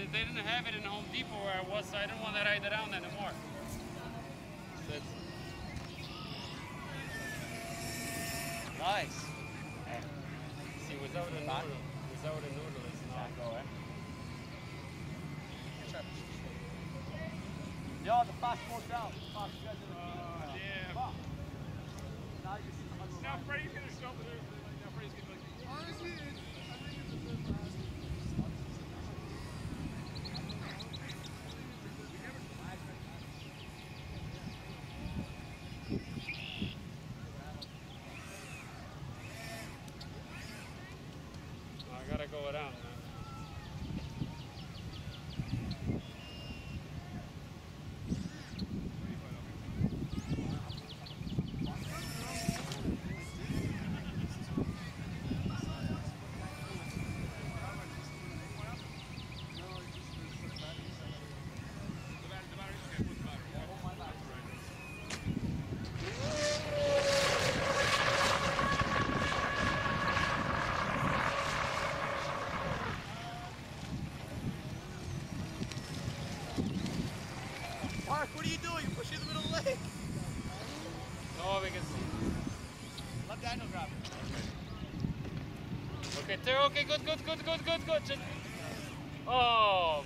They didn't have it in Home Depot where I was, so I didn't want to ride around anymore. That's... Nice. Yeah. See, without a noodle, it's not going. Yeah, the fast forked out. Now Freddie's gonna stop it. Now Freddie's gonna be like, honestly, I think it's a good last. diagonal grab. Okay, through, okay, good. Just, oh,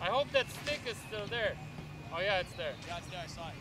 I hope that stick is still there. Oh yeah, it's there. Yeah, it's there, I saw it.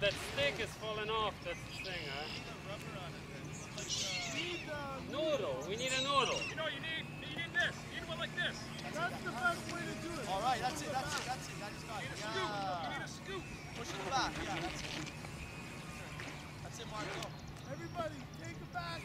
That stick is falling off, that's the thing, huh? Noodle, we need a noodle. You know, you need this. You need one like this. That's the best way to do it. All right, that's it. That is not. You need a scoop. Yeah. You need a scoop. Push it back. Yeah, that's it. That's it, Marco. Everybody, take it back.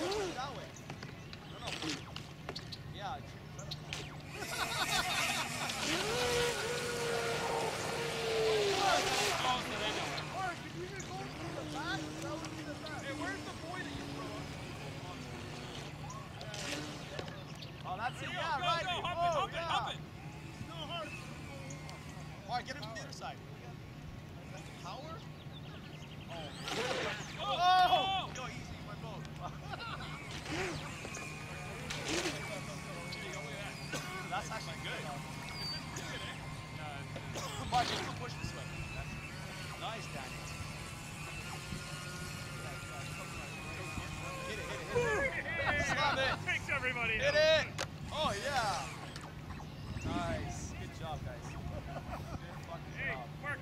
Hey, Mark,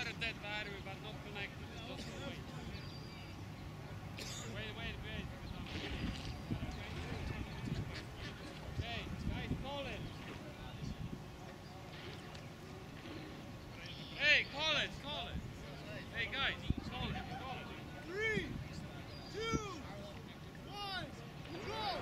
started that battery but not connected. Just wait. Wait. Okay, guys, call it. Hey, call it. Hey, guys, call it. 3, 2, 1, go!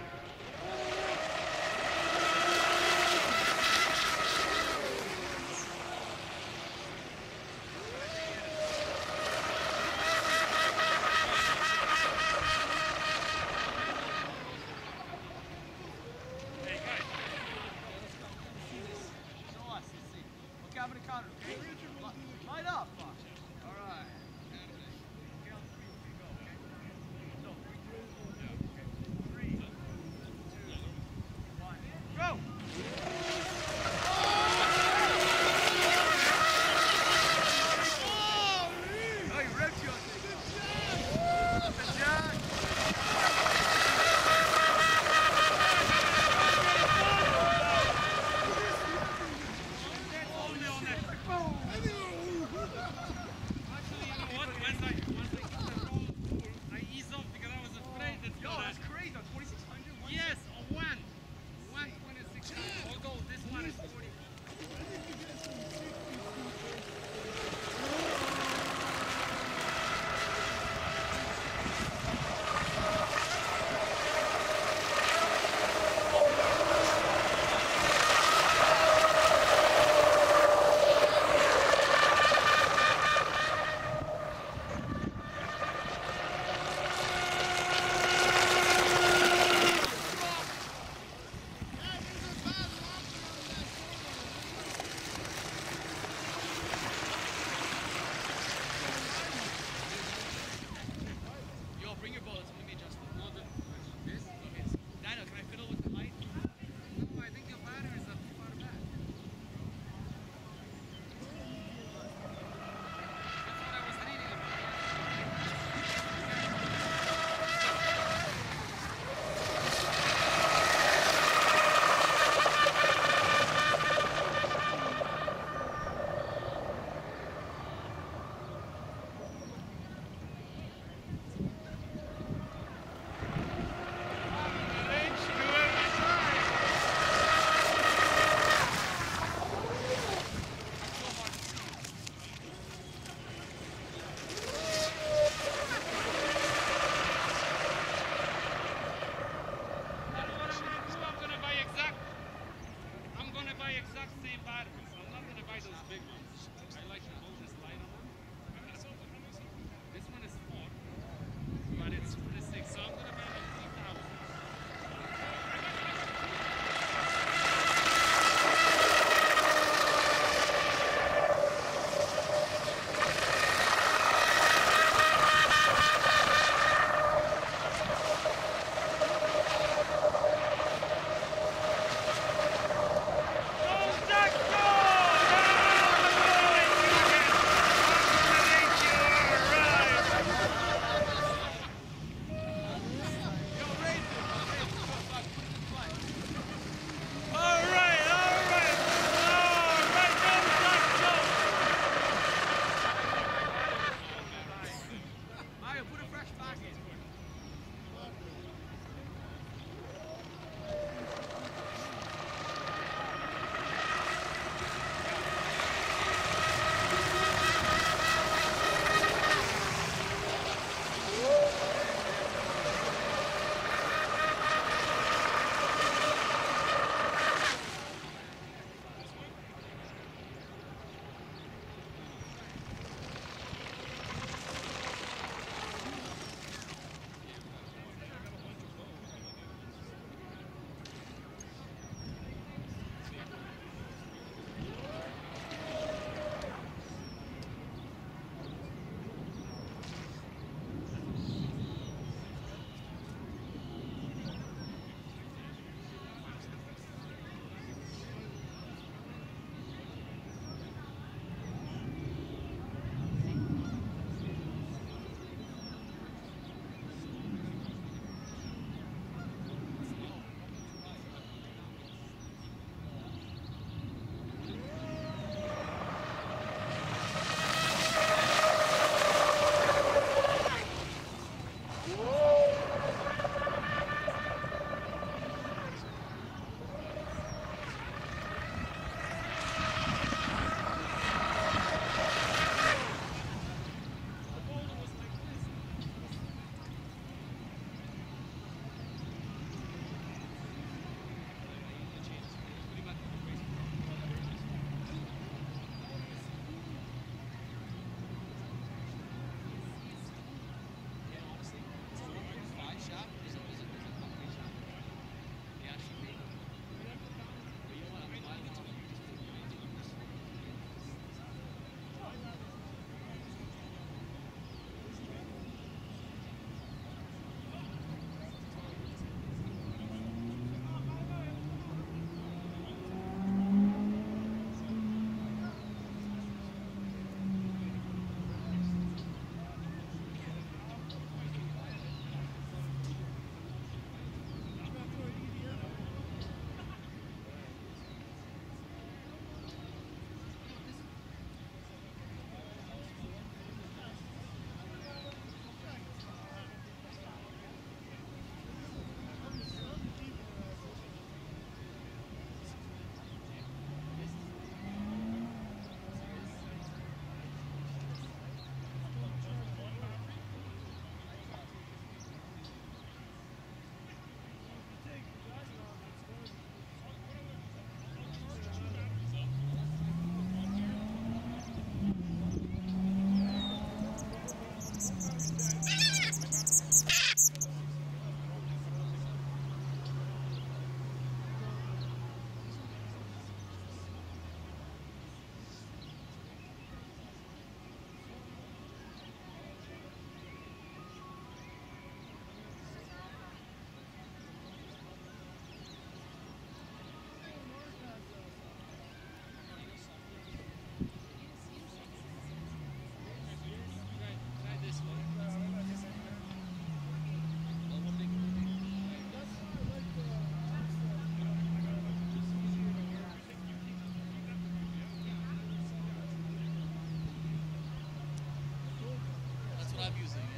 stop using it.